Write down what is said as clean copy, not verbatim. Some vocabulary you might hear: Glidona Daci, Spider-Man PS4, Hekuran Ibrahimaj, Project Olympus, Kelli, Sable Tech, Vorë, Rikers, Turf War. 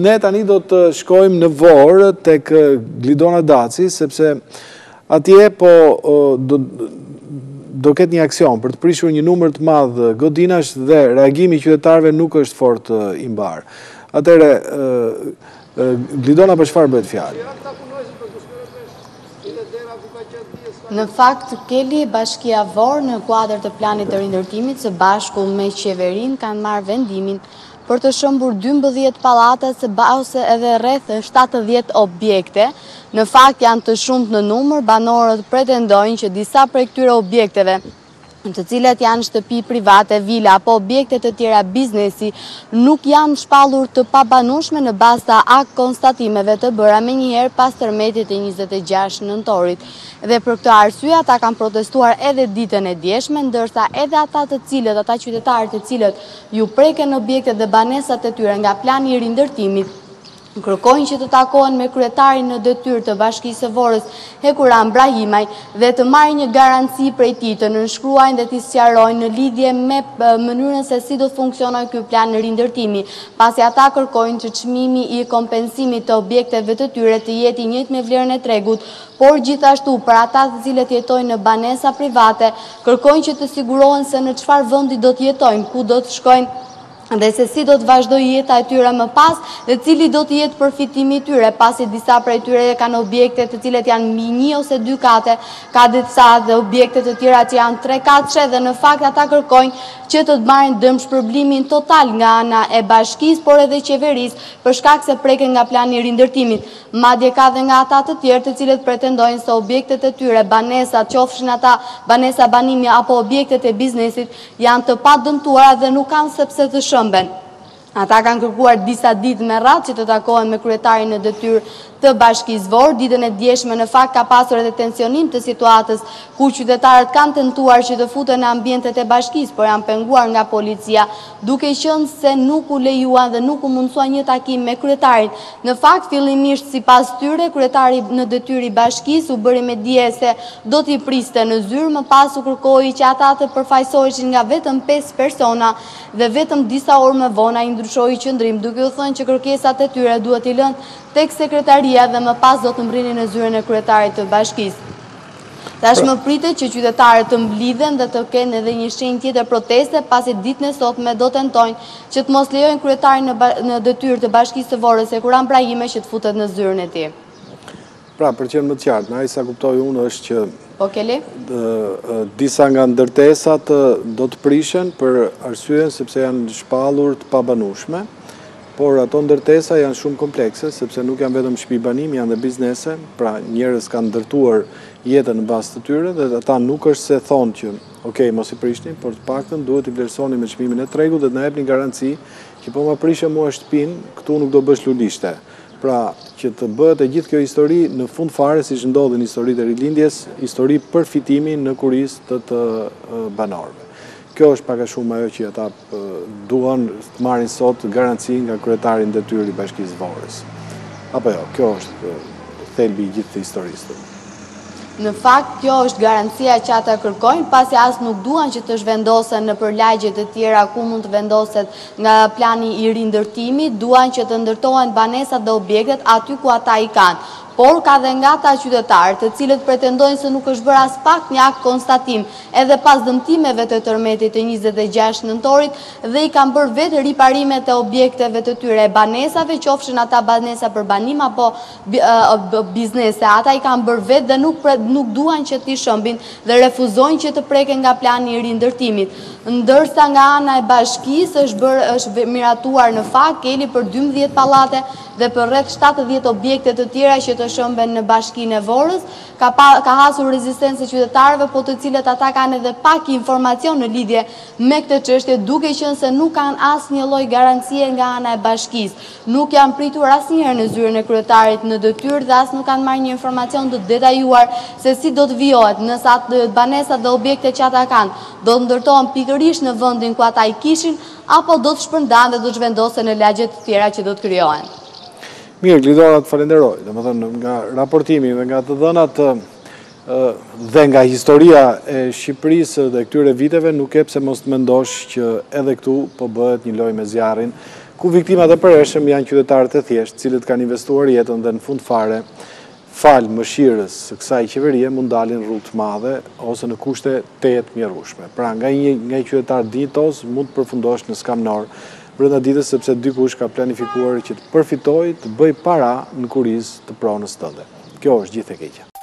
Ne tani do të shkojmë në vorë tek Glidona Daci, sepse atje po do ketë një aksion për të prishur një numër të madh godinash dhe reagimi I qytetarëve nuk është fort I mbar. Atëre Glidona për çfarë bëhet fjalë? Në fakt, Kelli, bashkia Vor në kuadër të planit të rindërtimit së bashku me qeverinë kanë marrë vendimin për të shëmbur 12 pallate së bashku edhe rreth 70 objekte. Në fakt janë të shumtë në numër, banorët pretendojnë që disa prej këtyre objekteve, të cilat janë shtëpi private, vila apo objekte të tjera biznesi, nuk janë shpallur të pabanueshme në bazë të konstatimeve të bëra menjëherë pas tërmetit të 26 nëntorit. Dhe për këtë arsye ata kanë protestuar edhe ditën e djeshme, ndërsa edhe ata qytetarët të cilët ju preken objektet dhe banesat e tyre nga plani I rindërtimit, kërkojnë që të takohen me kryetarin në detyrë të bashkisë Vorës, Hekuran Ibrahimaj, dhe të marrin një garanci prej tij, të nënshkruajnë dhe të sqarojnë në lidhje me mënyrën se si do të funksionojë ky plan rindërtimi, pasi ata kërkojnë që çmimi I kompensimit të objekteve të tyre të jetë I njëjtë me vlerën e tregut, por gjithashtu për ata të cilët jetojnë në banesa private, kërkojnë që të sigurohen se në çfarë vendi do të jetojnë, ku do të shkojnë dhe se si do të vazhdoj jeta e tyre më pas dhe cili do të jetë përfitimi I tyre, pasi disa prej tyre kanë objekte të cilet janë mbi 1 ose 2 kate, ka disa dhe objekte të tjera që janë 3 katëshe dhe në fakt ata kërkojnë që të marrin dëmshpërblimin total nga ana e bashkisë, por edhe qeverisë, për shkak se preken nga plani I rindërtimit. Madje ka dhe nga ata të tjerë të cilët pretendojnë se objektet e tyre, banesat, qofshin ata banesa banimi apo objektet e biznesit, janë të padëmtuara dhe nuk kanë sepse të ata kanë kërkuar disa ditë me radhë që të takohen me kryetarin në detyrë të bashkisë Vor. Ditën e djeshme në fakt ka pasur edhe tensionim të situatës ku qytetarët kanë tentuar që të futen në ambientet e bashkisë, por janë penguar nga policia, duke qenë se nuk u lejuan dhe nuk u mundsuan një takim me kryetarin. Në fakt fillimisht sipas tyre kryetari në detyrë I bashkisë u bëri me dije se do t'i priste në zyrë, më pas u kërkoi që ata të përfaqësoheshin nga vetëm 5 persona dhe vetëm disa orë më vonë ai ndryshoi qendrim, duke u thënë që kërkesat e tyre duhet I lënë tek sekretaria dhe më pas do të mbrinin në zyrën e kryetarit të bashkisë. Tashmë pritet që qytetarët të mblidhen dhe të kenë edhe një shenjë tjetër proteste, pasi ditën e sotme do tentojnë që të mos lejojnë kryetarin në detyrë të bashkisë së Vorës, Hekuran Ibrahimaj, që të futet në zyrën e tij. Pra, për qenë më të qartë, ai sa kuptoi unë është që disa nga ndërtesat do të prishen për arsyen sepse janë shpallur të pabanueshme, por ato ndërtesa janë shumë komplekse sepse nuk janë vetëm shtëpi banimi, janë dhe biznese, pra njerëz kanë ndërtuar jetën në bazë të tyre dhe ata nuk është se thonë që okay, mos I prishni, por të paktën duhet I vlerësoni me çmimin e tregut dhe të na jepni garanci që po ma prishë mua shtëpinë, këtu nuk do bësh lulishte. Pra, që të bëhet e gjithë kjo histori në fund fare siç ndodhin historitë e rilindjes, histori për fitimin në kuriz të banorëve. Kjo është pak a shumë ajo që ata duan të marrin sot garanci nga kryetari I detyrë I bashkisë Vorës. Apo jo, kjo është thelbi I gjithë të historisë. Në fakt, kjo është garancia që ata kërkojnë, pasi as nuk duan që të zhvendosen në përlagje të tjera ku mund të vendoset nga plani I rindërtimit, duan që të ndërtohen banesat dhe objektet aty ku ata I kanë. Por ka dhe nga ata qytetarë të cilët pretendojnë se nuk është bërë as pak një akt konstatim edhe pas dëmtimeve të tërmetit të 26 nëntorit dhe I kanë bërë vetë riparimet e objekteve të tyre e banesave, qofshin ata banesa për banim apo biznese. Ata I kanë bërë vetë dhe nuk duan që t'i shëmbin dhe refuzojnë që të preken nga plani I rindërtimit. Ndërsa nga ana e bashkisë është miratuar në fakt Kelli për 12 pallate dhe për rreth 70 objekte të tjera që të shëmben në bashkinë e Vorës, ka hasur rezistencë qytetarëve, po të cilët ata kanë edhe pak informacion në lidhje me këtë çështje, duke qenë se nuk kanë asnjë lloj garancie nga ana e bashkisë. Nuk janë pritur asnjëherë në zyrën e kryetarit në detyrë dhe as nuk kanë marrë një informacion të detajuar se si do të vijohet, nëse banesat dhe objektet që ata kanë do të ndërtohen pikërisht në vendin ku ata I kishin apo do të shpërndahen dhe do të zhvendosen në lagje të tjera që do të krijohen. Mirë, Glidona, të falenderoj. Domethënë nga raportimi dhe nga të dhënat dhe nga historia e Shqipërisë dhe këtyre viteve nuk e pse mos të mendosh që edhe këtu po bëhet një lojë me zjarrin ku viktimat e përhershëm janë qytetarët e thjeshtë, cilët kanë investuar jetën dhe në fund fare, fal mëshirës së kësaj qeverie mund dalin rrugë të madhe ose në kushte tejet mjerueshme. Pra nga një qytetar dinjitos mund të përfundosh në skamnor brenda ditës sepse dikush ka planifikuar që të përfitojë, të bëjë para në kuriz të pronës tënde. Kjo është gjithë e keqja.